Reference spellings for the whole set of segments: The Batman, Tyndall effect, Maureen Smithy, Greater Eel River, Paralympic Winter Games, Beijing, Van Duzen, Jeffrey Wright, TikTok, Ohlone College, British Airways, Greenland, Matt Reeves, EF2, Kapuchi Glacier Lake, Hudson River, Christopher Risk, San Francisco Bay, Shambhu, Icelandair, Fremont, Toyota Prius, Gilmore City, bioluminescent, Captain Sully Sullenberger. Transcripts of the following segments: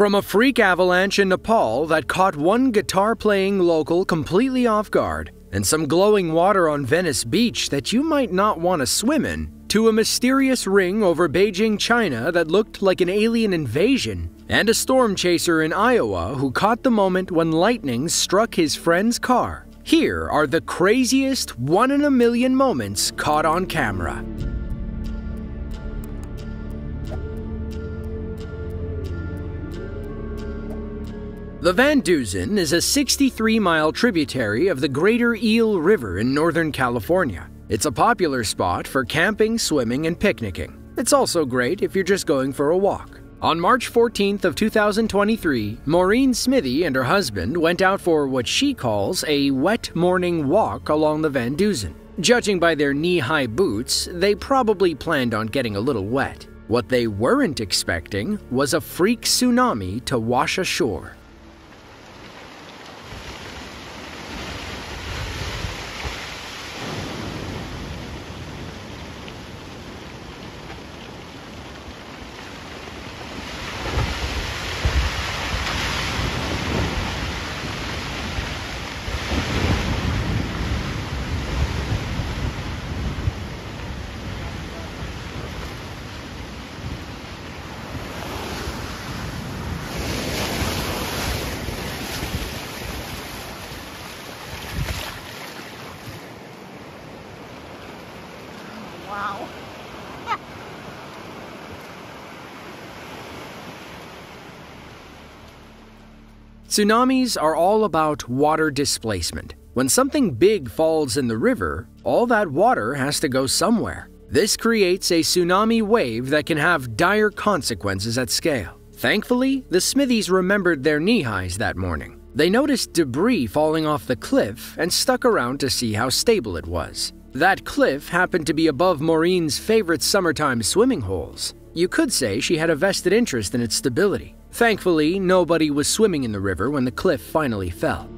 From a freak avalanche in Nepal that caught one guitar-playing local completely off guard, and some glowing water on Venice Beach that you might not want to swim in, to a mysterious ring over Beijing, China that looked like an alien invasion, and a storm chaser in Iowa who caught the moment when lightning struck his friend's car. Here are the craziest one-in-a-million moments caught on camera. The Van Duzen is a 63-mile tributary of the Greater Eel River in Northern California. It's a popular spot for camping, swimming, and picnicking. It's also great if you're just going for a walk. On March 14th of 2023, Maureen Smithy and her husband went out for what she calls a wet morning walk along the Van Duzen. Judging by their knee-high boots, they probably planned on getting a little wet. What they weren't expecting was a freak tsunami to wash ashore. Tsunamis are all about water displacement. When something big falls in the river, all that water has to go somewhere. This creates a tsunami wave that can have dire consequences at scale. Thankfully, the Smithies remembered their knee-highs that morning. They noticed debris falling off the cliff and stuck around to see how stable it was. That cliff happened to be above Maureen's favorite summertime swimming holes. You could say she had a vested interest in its stability. Thankfully, nobody was swimming in the river when the cliff finally fell.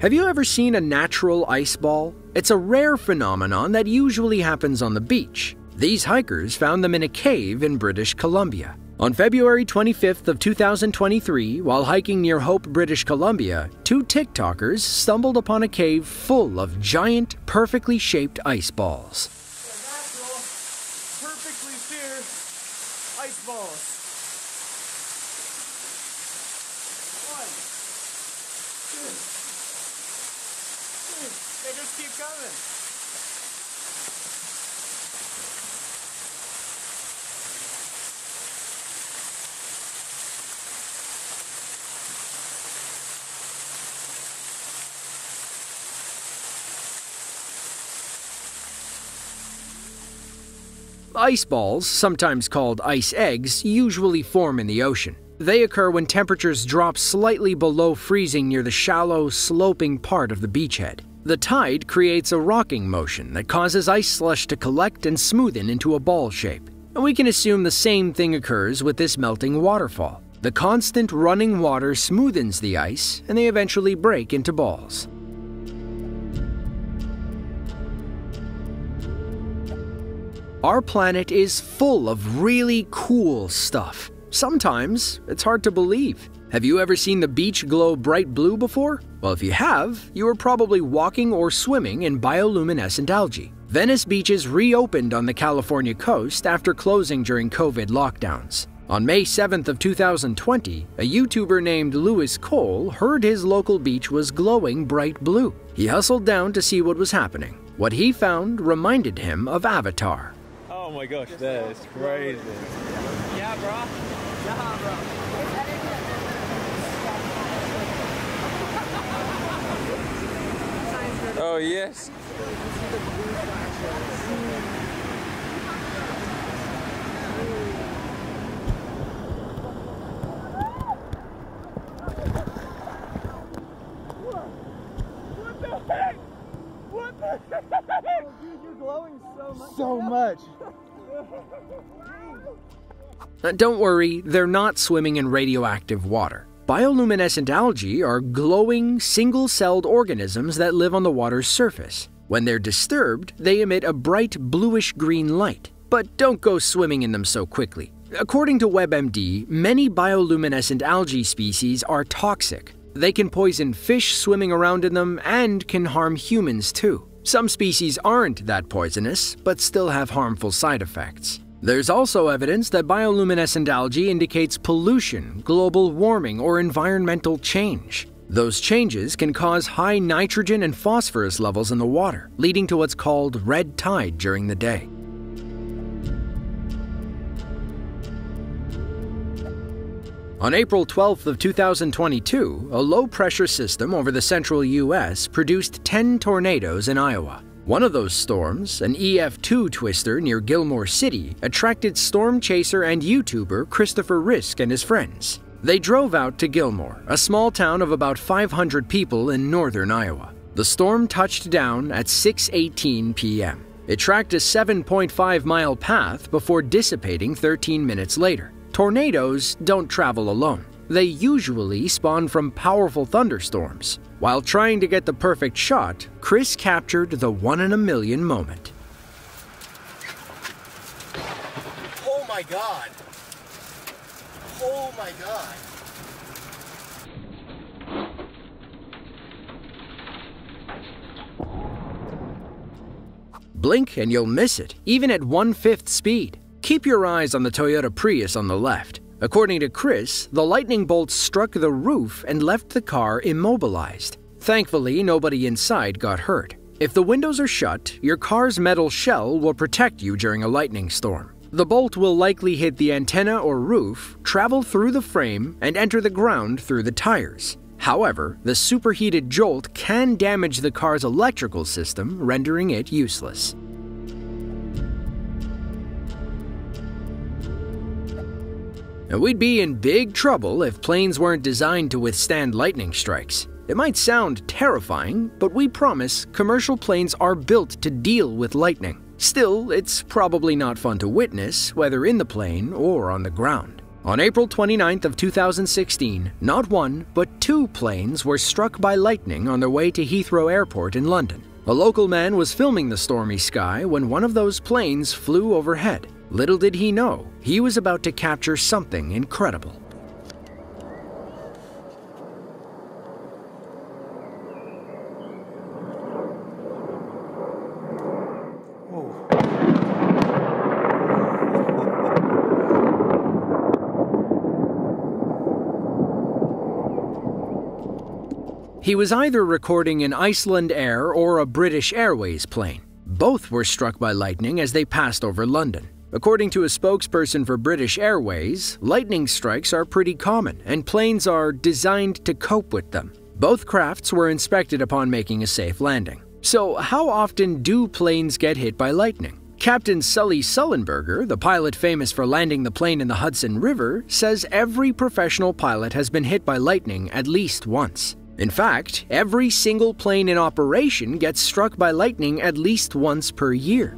Have you ever seen a natural ice ball? It's a rare phenomenon that usually happens on the beach. These hikers found them in a cave in British Columbia. On February 25th of 2023, while hiking near Hope, British Columbia, two TikTokers stumbled upon a cave full of giant, perfectly shaped ice balls. Ice balls, sometimes called ice eggs, usually form in the ocean. They occur when temperatures drop slightly below freezing near the shallow, sloping part of the beachhead. The tide creates a rocking motion that causes ice slush to collect and smoothen into a ball shape. And we can assume the same thing occurs with this melting waterfall. The constant running water smoothens the ice, and they eventually break into balls. Our planet is full of really cool stuff. Sometimes it's hard to believe. Have you ever seen the beach glow bright blue before? Well, if you have, you were probably walking or swimming in bioluminescent algae. Venice beaches reopened on the California coast after closing during COVID lockdowns. On May 7th of 2020, a YouTuber named Lewis Cole heard his local beach was glowing bright blue. He hustled down to see what was happening. What he found reminded him of Avatar. Oh my gosh, that is crazy. Yeah, bro. Yeah, bro. Oh, yes. What the heck? What the heck? Oh, dude, you're glowing so much. So much. Don't worry, they're not swimming in radioactive water. Bioluminescent algae are glowing, single-celled organisms that live on the water's surface. When they're disturbed, they emit a bright bluish-green light. But don't go swimming in them so quickly. According to WebMD, many bioluminescent algae species are toxic. They can poison fish swimming around in them and can harm humans too. Some species aren't that poisonous, but still have harmful side effects. There's also evidence that bioluminescent algae indicates pollution, global warming, or environmental change. Those changes can cause high nitrogen and phosphorus levels in the water, leading to what's called red tide during the day. On April 12th of 2022, a low-pressure system over the central U.S. produced 10 tornadoes in Iowa. One of those storms, an EF2 twister near Gilmore City, attracted storm chaser and YouTuber Christopher Risk and his friends. They drove out to Gilmore, a small town of about 500 people in northern Iowa. The storm touched down at 6:18 p.m. It tracked a 7.5-mile path before dissipating 13 minutes later. Tornadoes don't travel alone. They usually spawn from powerful thunderstorms. While trying to get the perfect shot, Chris captured the one-in-a-million moment. Oh my God! Oh my God! Blink and you'll miss it, even at 1/5 speed. Keep your eyes on the Toyota Prius on the left. According to Chris, the lightning bolt struck the roof and left the car immobilized. Thankfully, nobody inside got hurt. If the windows are shut, your car's metal shell will protect you during a lightning storm. The bolt will likely hit the antenna or roof, travel through the frame, and enter the ground through the tires. However, the superheated jolt can damage the car's electrical system, rendering it useless. And we'd be in big trouble if planes weren't designed to withstand lightning strikes. It might sound terrifying, but we promise commercial planes are built to deal with lightning. Still, it's probably not fun to witness, whether in the plane or on the ground. On April 29th of 2016, not one, but two planes were struck by lightning on their way to Heathrow Airport in London. A local man was filming the stormy sky when one of those planes flew overhead. Little did he know, he was about to capture something incredible. He was either recording an Icelandair or a British Airways plane. Both were struck by lightning as they passed over London. According to a spokesperson for British Airways, lightning strikes are pretty common, and planes are designed to cope with them. Both crafts were inspected upon making a safe landing. So how often do planes get hit by lightning? Captain Sully Sullenberger, the pilot famous for landing the plane in the Hudson River, says every professional pilot has been hit by lightning at least once. In fact, every single plane in operation gets struck by lightning at least once per year.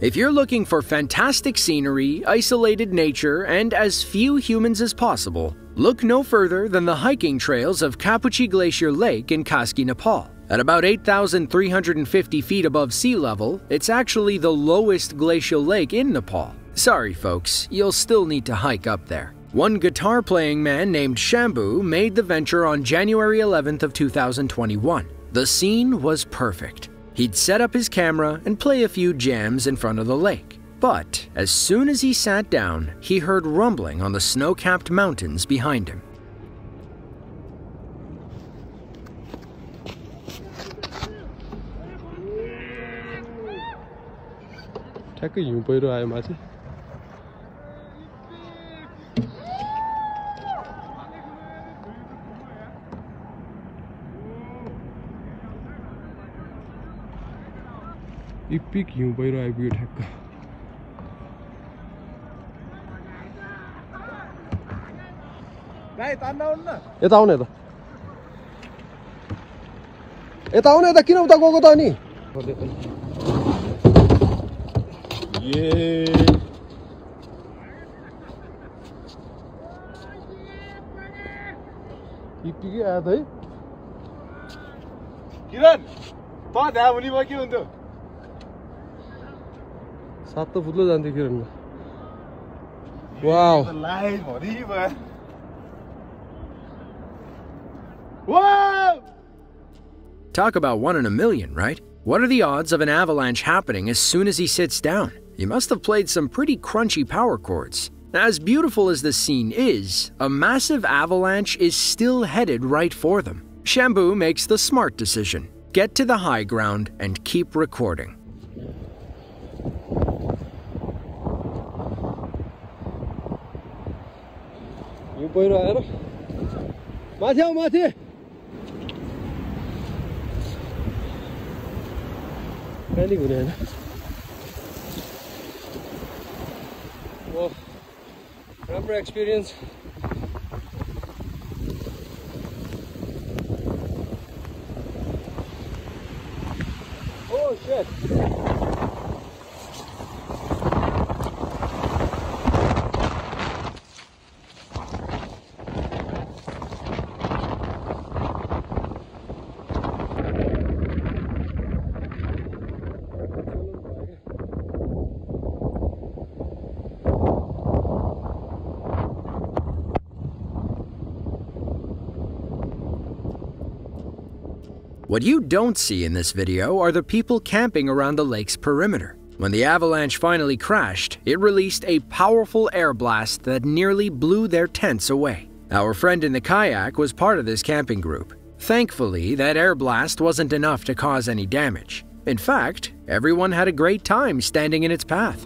If you're looking for fantastic scenery, isolated nature, and as few humans as possible, look no further than the hiking trails of Kapuchi Glacier Lake in Kaski, Nepal. At about 8,350 feet above sea level, it's actually the lowest glacial lake in Nepal. Sorry folks, you'll still need to hike up there. One guitar-playing man named Shambhu made the venture on January 11th of 2021. The scene was perfect. He'd set up his camera and play a few jams in front of the lake. But as soon as he sat down, he heard rumbling on the snow-capped mountains behind him. Pah, muni baki undo. Saatta fudlo jandi kiramna. Wow. Alive river. Wow! Talk about one in a million, right? What are the odds of an avalanche happening as soon as he sits down? He must have played some pretty crunchy power chords. As beautiful as the scene is, a massive avalanche is still headed right for them. Shambhu makes the smart decision. Get to the high ground and keep recording. You boy right? Mateo, Mateo. Very good. Wow. Remember experience. Oh shit. What you don't see in this video are the people camping around the lake's perimeter. When the avalanche finally crashed, it released a powerful air blast that nearly blew their tents away. Our friend in the kayak was part of this camping group. Thankfully, that air blast wasn't enough to cause any damage. In fact, everyone had a great time standing in its path.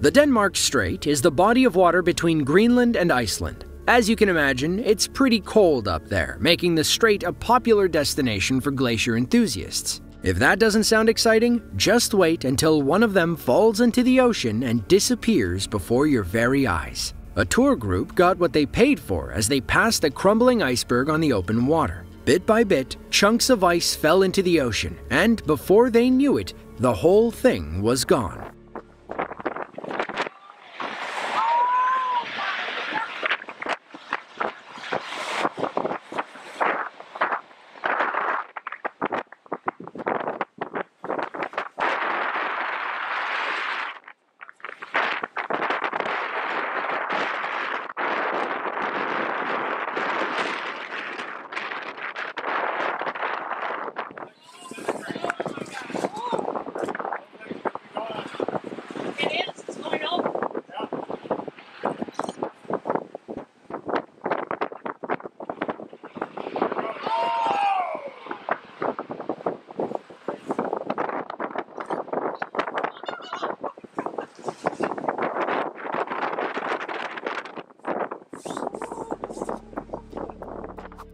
The Denmark Strait is the body of water between Greenland and Iceland. As you can imagine, it's pretty cold up there, making the strait a popular destination for glacier enthusiasts. If that doesn't sound exciting, just wait until one of them falls into the ocean and disappears before your very eyes. A tour group got what they paid for as they passed a crumbling iceberg on the open water. Bit by bit, chunks of ice fell into the ocean, and before they knew it, the whole thing was gone.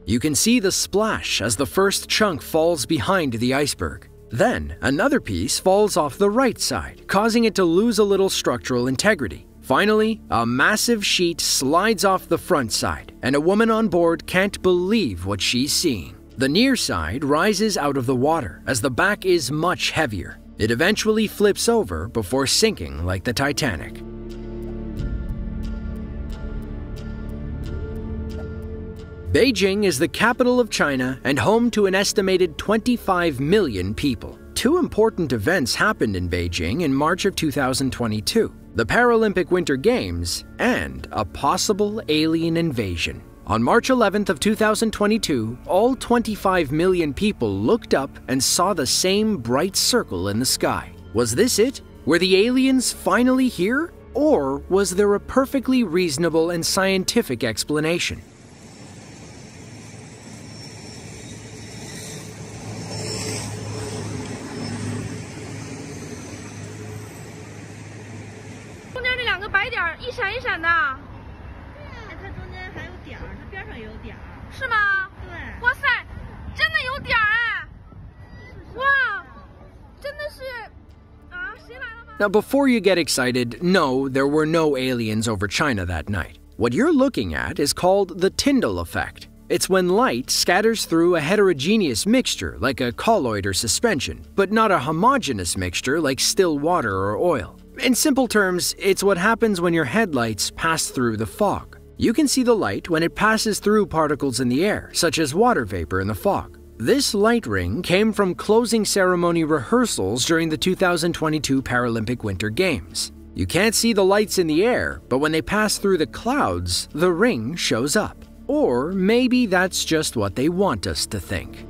You can see the splash as the first chunk falls behind the iceberg. Then, another piece falls off the right side, causing it to lose a little structural integrity. Finally, a massive sheet slides off the front side, and a woman on board can't believe what she's seeing. The near side rises out of the water, as the back is much heavier. It eventually flips over before sinking like the Titanic. Beijing is the capital of China and home to an estimated 25 million people. Two important events happened in Beijing in March of 2022, the Paralympic Winter Games and a possible alien invasion. On March 11th of 2022, all 25 million people looked up and saw the same bright circle in the sky. Was this it? Were the aliens finally here? Or was there a perfectly reasonable and scientific explanation? Now, before you get excited, no, there were no aliens over China that night. What you're looking at is called the Tyndall effect. It's when light scatters through a heterogeneous mixture, like a colloid or suspension, but not a homogeneous mixture like still water or oil. In simple terms, it's what happens when your headlights pass through the fog. You can see the light when it passes through particles in the air, such as water vapor in the fog. This light ring came from closing ceremony rehearsals during the 2022 Paralympic Winter Games. You can't see the lights in the air, but when they pass through the clouds, the ring shows up. Or maybe that's just what they want us to think.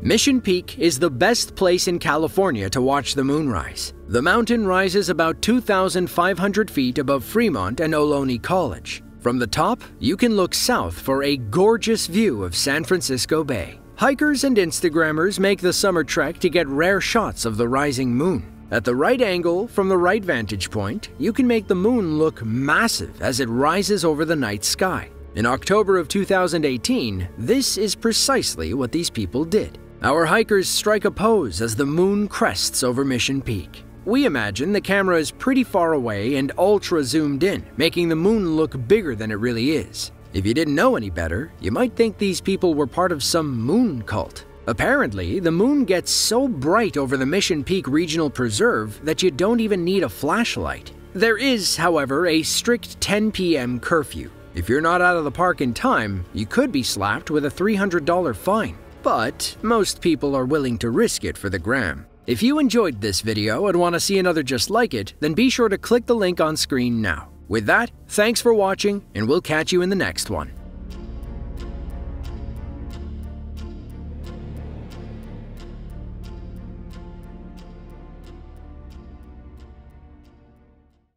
Mission Peak is the best place in California to watch the moonrise. The mountain rises about 2,500 feet above Fremont and Ohlone College. From the top, you can look south for a gorgeous view of San Francisco Bay. Hikers and Instagrammers make the summer trek to get rare shots of the rising moon. At the right angle, from the right vantage point, you can make the moon look massive as it rises over the night sky. In October of 2018, this is precisely what these people did. Our hikers strike a pose as the moon crests over Mission Peak. We imagine the camera is pretty far away and ultra zoomed in, making the moon look bigger than it really is. If you didn't know any better, you might think these people were part of some moon cult. Apparently, the moon gets so bright over the Mission Peak Regional Preserve that you don't even need a flashlight. There is, however, a strict 10 p.m. curfew. If you're not out of the park in time, you could be slapped with a $300 fine. But most people are willing to risk it for the gram. If you enjoyed this video and want to see another just like it, then be sure to click the link on screen now. With that, thanks for watching, and we'll catch you in the next one.